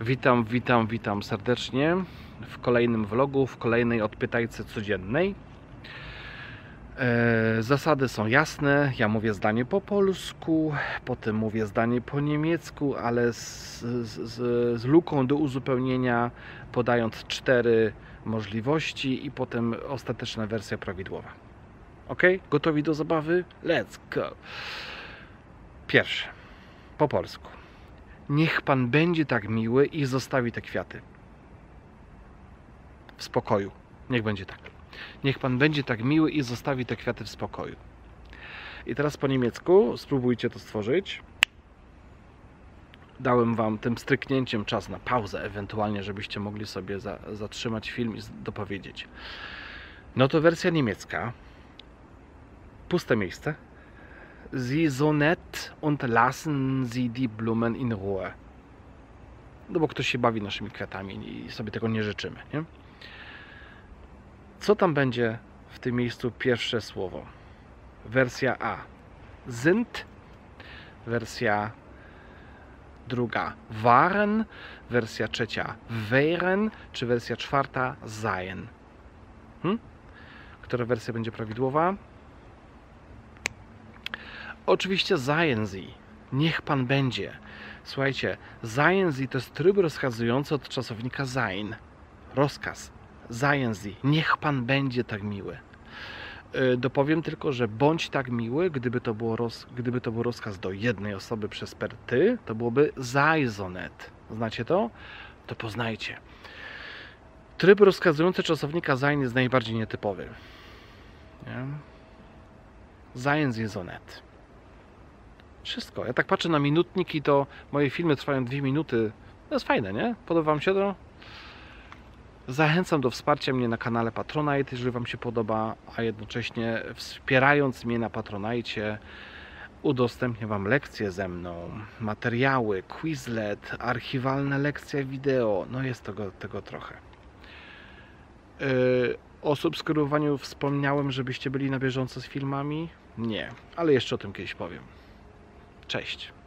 Witam serdecznie w kolejnym vlogu, w kolejnej odpytajce codziennej. Zasady są jasne, ja mówię zdanie po polsku, potem mówię zdanie po niemiecku, ale z luką do uzupełnienia, podając 4 możliwości i potem ostateczna wersja prawidłowa. Ok? Gotowi do zabawy? Let's go! Pierwsze, po polsku. Niech pan będzie tak miły i zostawi te kwiaty w spokoju. Niech będzie tak. Niech pan będzie tak miły i zostawi te kwiaty w spokoju. I teraz po niemiecku spróbujcie to stworzyć. Dałem wam tym stryknięciem czas na pauzę, ewentualnie, żebyście mogli sobie zatrzymać film i dopowiedzieć. No to wersja niemiecka. Puste miejsce. Sie so nett und lassen Sie die Blumen in Ruhe. No bo ktoś się bawi naszymi kwiatami i sobie tego nie życzymy, nie? Co tam będzie w tym miejscu pierwsze słowo? Wersja A. Sind. Wersja druga. Waren. Wersja trzecia. Wären. Czy wersja czwarta. Sein. Która wersja będzie prawidłowa? Oczywiście seien Sie, niech pan będzie. Słuchajcie, seien Sie to jest tryb rozkazujący od czasownika sein. Rozkaz. Seien Sie, niech pan będzie tak miły. Dopowiem tylko, że bądź tak miły, gdyby to był rozkaz do jednej osoby przez per ty, to byłoby sei so nett. Znacie to? To poznajcie. Tryb rozkazujący czasownika sein jest najbardziej nietypowy. Nie? Seien Sie so nett. Wszystko. Ja tak patrzę na minutniki, to moje filmy trwają 2 minuty. To jest fajne, nie? Podoba wam się to? Zachęcam do wsparcia mnie na kanale Patronite, jeżeli wam się podoba, a jednocześnie wspierając mnie na Patronite, udostępnię wam lekcje ze mną, materiały, Quizlet, archiwalna lekcja wideo. No jest tego trochę. O subskrybowaniu wspomniałem, żebyście byli na bieżąco z filmami? Nie, ale jeszcze o tym kiedyś powiem. Cześć.